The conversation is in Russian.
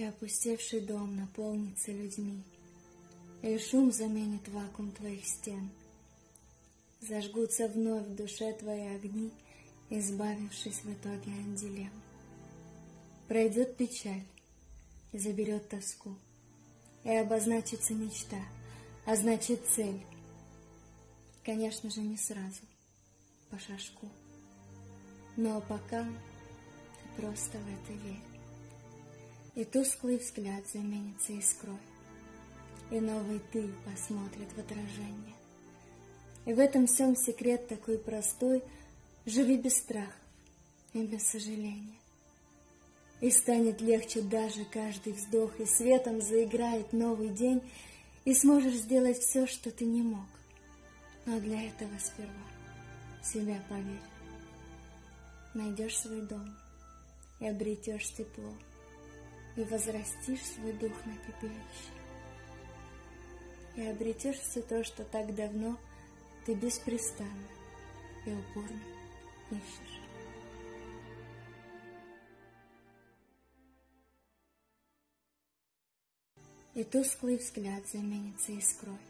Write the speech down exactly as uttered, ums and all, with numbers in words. и опустевший дом наполнится людьми, и шум заменит вакуум твоих стен. Зажгутся вновь в душе твои огни, избавившись в итоге от дилемм. Пройдет печаль, заберет тоску, и обозначится мечта, а значит цель. Конечно же, не сразу, по шажку, но пока ты просто в это верь. И тусклый взгляд заменится искрой, и новый ты посмотрит в отражение. И в этом всем секрет такой простой: живи без страха и без сожаления. И станет легче даже каждый вздох, и светом заиграет новый день, и сможешь сделать все, что ты не мог. Но для этого сперва в себя поверь. Найдешь свой дом и обретешь тепло, и возрастишь свой дух на пепелище. И обретешь все то, что так давно ты беспрестанно и упорно ищешь. И тусклый взгляд заменится искрой,